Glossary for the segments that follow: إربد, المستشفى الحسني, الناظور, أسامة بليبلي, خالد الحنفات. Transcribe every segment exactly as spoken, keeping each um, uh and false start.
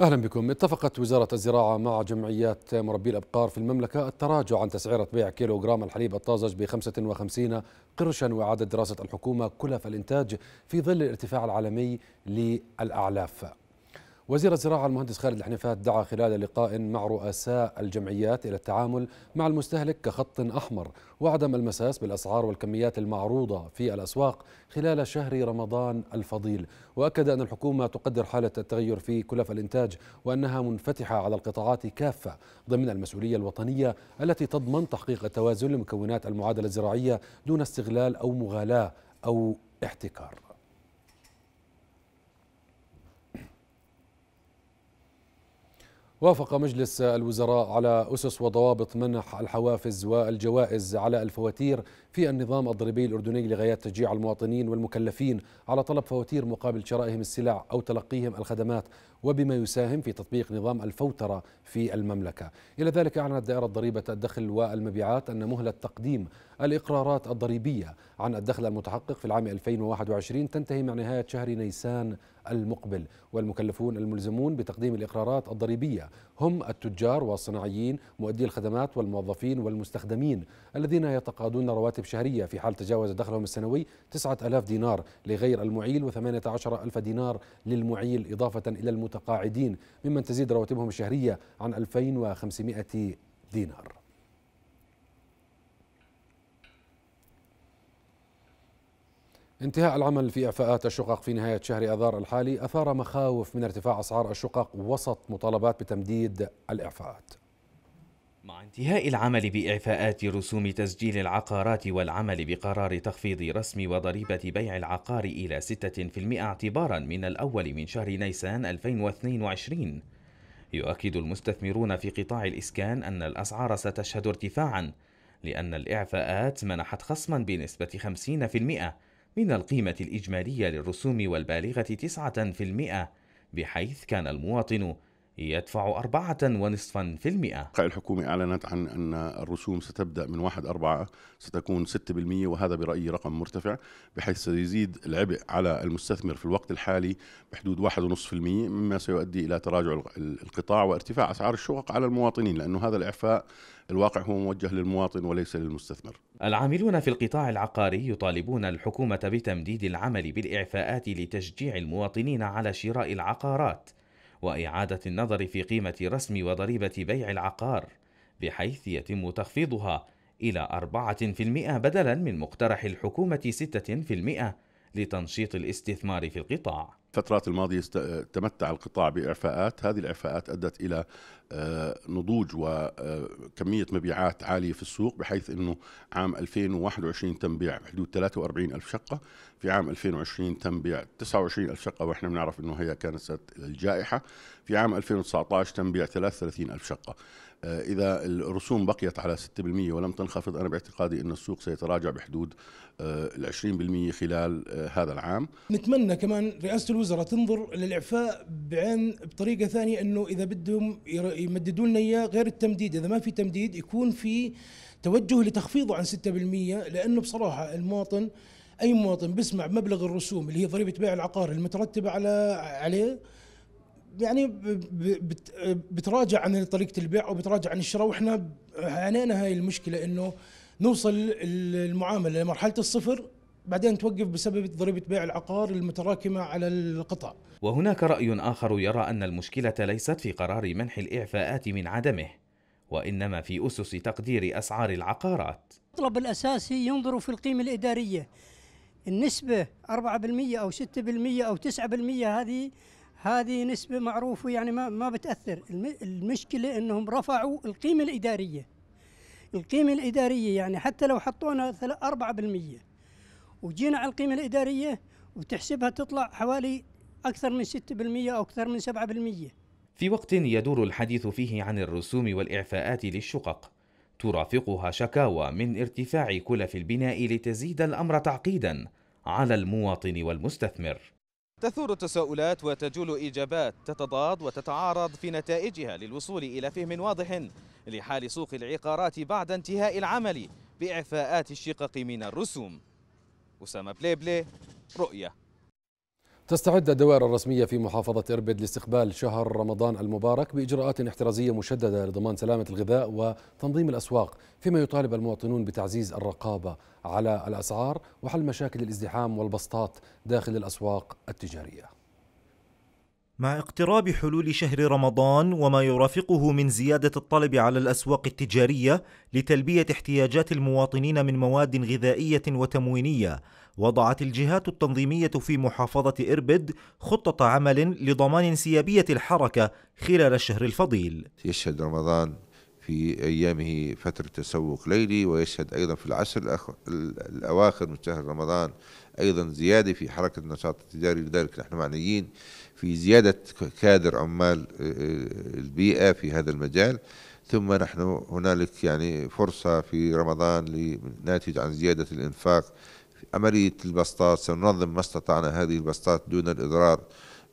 أهلا بكم. اتفقت وزارة الزراعة مع جمعيات مربي الأبقار في المملكة التراجع عن تسعيرة بيع كيلوغرام الحليب الطازج ب خمسة وخمسين قرشا، وإعادة دراسة الحكومة كلف الإنتاج في ظل الارتفاع العالمي للأعلاف. وزير الزراعة المهندس خالد الحنفات دعا خلال لقاء مع رؤساء الجمعيات إلى التعامل مع المستهلك كخط أحمر، وعدم المساس بالأسعار والكميات المعروضة في الأسواق خلال شهر رمضان الفضيل. وأكد أن الحكومة تقدر حالة التغير في كلف الإنتاج، وأنها منفتحة على القطاعات كافة ضمن المسؤولية الوطنية التي تضمن تحقيق التوازن لمكونات المعادلة الزراعية دون استغلال أو مغالاة أو احتكار. وافق مجلس الوزراء على أسس وضوابط منح الحوافز والجوائز على الفواتير في النظام الضريبي الأردني لغايات تشجيع المواطنين والمكلفين على طلب فواتير مقابل شرائهم السلع أو تلقيهم الخدمات، وبما يساهم في تطبيق نظام الفوترة في المملكة. إلى ذلك أعلنت دائرة ضريبة الدخل والمبيعات أن مهلة تقديم الإقرارات الضريبية عن الدخل المتحقق في العام ألفين وواحد وعشرين تنتهي مع نهاية شهر نيسان المقبل، والمكلفون الملزمون بتقديم الإقرارات الضريبية هم التجار والصناعيين، مؤدي الخدمات والموظفين والمستخدمين الذين يتقاضون رواتب شهرية في حال تجاوز دخلهم السنوي تسعة آلاف دينار لغير المعيل وثمانية عشر ألف دينار للمعيل، إضافة إلى المتقاعدين ممن تزيد رواتبهم الشهرية عن ألفين وخمسمائة دينار. انتهاء العمل في إعفاءات الشقق في نهاية شهر آذار الحالي أثار مخاوف من ارتفاع أسعار الشقق وسط مطالبات بتمديد الإعفاءات. مع انتهاء العمل بإعفاءات رسوم تسجيل العقارات والعمل بقرار تخفيض رسم وضريبة بيع العقار إلى ستة بالمئة اعتبارا من الأول من شهر نيسان ألفين واثنين وعشرين، يؤكد المستثمرون في قطاع الإسكان أن الأسعار ستشهد ارتفاعا، لأن الإعفاءات منحت خصما بنسبة خمسين بالمئة من القيمة الإجمالية للرسوم والبالغة تسعة بالمئة، بحيث كان المواطن يدفع أربعة ونصفا في المئة. الحكومة أعلنت عن أن الرسوم ستبدأ من واحد أربعة ستكون ستة بالمئة، وهذا برأيي رقم مرتفع، بحيث سيزيد العبء على المستثمر في الوقت الحالي بحدود واحد ونصف في المئة، مما سيؤدي إلى تراجع القطاع وارتفاع أسعار الشقق على المواطنين، لأنه هذا الإعفاء الواقع هو موجه للمواطن وليس للمستثمر. العاملون في القطاع العقاري يطالبون الحكومة بتمديد العمل بالإعفاءات لتشجيع المواطنين على شراء العقارات، وإعادة النظر في قيمة رسم وضريبة بيع العقار، بحيث يتم تخفيضها إلى أربعة بالمئة بدلاً من مقترح الحكومة ستة بالمئة لتنشيط الاستثمار في القطاع. الفترات الماضية تمتع القطاع بإعفاءات، هذه الإعفاءات أدت إلى نضوج وكمية مبيعات عالية في السوق، بحيث أنه عام ألفين وواحد وعشرين تم بيع بحدود ثلاثة وأربعين ألف شقة، في عام ألفين وعشرين تم بيع تسعة وعشرين ألف شقة، وإحنا بنعرف أنه هي كانت سنة الجائحة، في عام ألفين وتسعة عشر تم بيع ثلاثة وثلاثين ألف شقة. إذا الرسوم بقيت على ستة بالمئة ولم تنخفض، أنا باعتقادي أن السوق سيتراجع بحدود ال عشرين بالمئة خلال هذا العام. نتمنى كمان رئاسة الوزراء تنظر للإعفاء بعين بطريقة ثانية، أنه إذا بدهم يمددوا لنا إياه غير التمديد، إذا ما في تمديد يكون في توجه لتخفيضه عن ستة بالمئة، لأنه بصراحة المواطن، أي مواطن بسمع مبلغ الرسوم اللي هي ضريبة بيع العقار المترتبة على عليه، يعني بتراجع عن طريقة البيع وبتراجع عن الشراء. وإحنا عانينا هاي المشكلة، إنه نوصل المعاملة لمرحلة الصفر بعدين توقف بسبب ضريبة بيع العقار المتراكمة على القطاع. وهناك رأي آخر يرى أن المشكلة ليست في قرار منح الإعفاءات من عدمه، وإنما في أسس تقدير أسعار العقارات. المطلب الأساسي ينظر في القيمة الإدارية، النسبة أربعة بالمئة أو ستة بالمئة أو تسعة بالمئة، هذه هذه نسبة معروفة، يعني ما ما بتأثر. المشكلة أنهم رفعوا القيمة الإدارية، القيمة الإدارية يعني حتى لو حطونا أربعة بالمئة وجينا على القيمة الإدارية وتحسبها تطلع حوالي أكثر من ستة بالمئة أو أكثر من سبعة بالمئة. في وقت يدور الحديث فيه عن الرسوم والإعفاءات للشقق، ترافقها شكاوى من ارتفاع كلف البناء لتزيد الأمر تعقيدا على المواطن والمستثمر. تثور التساؤلات وتجول إجابات تتضاد وتتعارض في نتائجها للوصول إلى فهم واضح لحال سوق العقارات بعد انتهاء العمل بإعفاءات الشقق من الرسوم. أسامة بليبلي، رؤية. تستعد الدوائر الرسمية في محافظة إربد لاستقبال شهر رمضان المبارك بإجراءات احترازية مشددة لضمان سلامة الغذاء وتنظيم الأسواق، فيما يطالب المواطنون بتعزيز الرقابة على الأسعار وحل مشاكل الازدحام والبسطات داخل الأسواق التجارية. مع اقتراب حلول شهر رمضان وما يرافقه من زيادة الطلب على الأسواق التجارية لتلبية احتياجات المواطنين من مواد غذائية وتموينية، وضعت الجهات التنظيمية في محافظة إربد خطة عمل لضمان انسيابية الحركة خلال الشهر الفضيل. يشهد رمضان في أيامه فترة تسوق ليلي، ويشهد أيضا في العشر الأواخر من شهر رمضان أيضا زيادة في حركة النشاط التجاري، لذلك نحن معنيين في زيادة كادر عمال البيئة في هذا المجال. ثم نحن هنالك يعني فرصة في رمضان ناتج عن زيادة الإنفاق. عملية البسطات سننظم ما استطعنا هذه البسطات دون الإضرار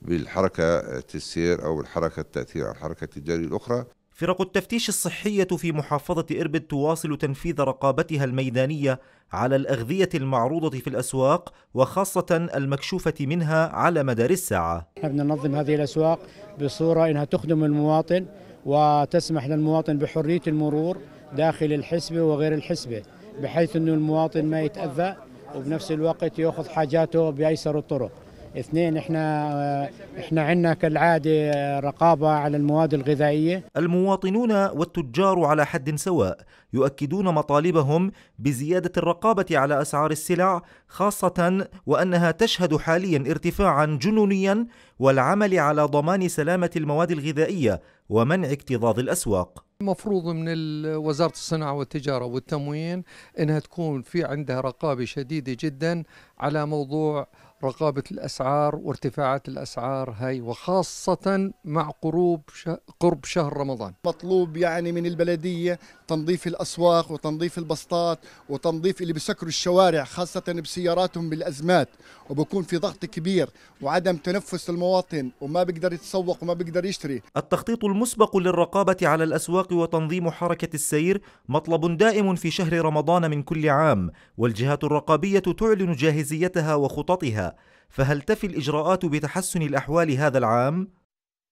بالحركة السير أو الحركة التأثير على الحركة التجارية الأخرى. فرق التفتيش الصحية في محافظة إربد تواصل تنفيذ رقابتها الميدانية على الأغذية المعروضة في الأسواق، وخاصة المكشوفة منها، على مدار الساعة. نحن ننظم هذه الأسواق بصورة أنها تخدم المواطن وتسمح للمواطن بحرية المرور داخل الحسبة وغير الحسبة، بحيث أن المواطن ما يتأذى وبنفس الوقت يأخذ حاجاته بأيسر الطرق. اثنين، احنا احنا عندنا كالعاده رقابه على المواد الغذائيه. المواطنون والتجار على حد سواء يؤكدون مطالبهم بزياده الرقابه على اسعار السلع، خاصه وانها تشهد حاليا ارتفاعا جنونيا، والعمل على ضمان سلامه المواد الغذائيه ومنع اكتظاظ الاسواق. المفروض من وزارة الصناعة والتجارة والتموين أنها تكون في عندها رقابة شديدة جدا على موضوع رقابة الأسعار وارتفاعات الأسعار هاي، وخاصة مع قرب قرب شهر رمضان. مطلوب يعني من البلدية تنظيف الأسواق وتنظيف البسطات وتنظيف اللي بسكروا الشوارع، خاصة بسياراتهم بالأزمات، وبكون في ضغط كبير وعدم تنفس المواطن وما بيقدر يتسوق وما بيقدر يشتري. التخطيط المسبق للرقابة على الأسواق وتنظيم حركة السير مطلب دائم في شهر رمضان من كل عام، والجهات الرقابية تعلن جاهزيتها وخططها، فهل تفي الإجراءات بتحسن الأحوال هذا العام؟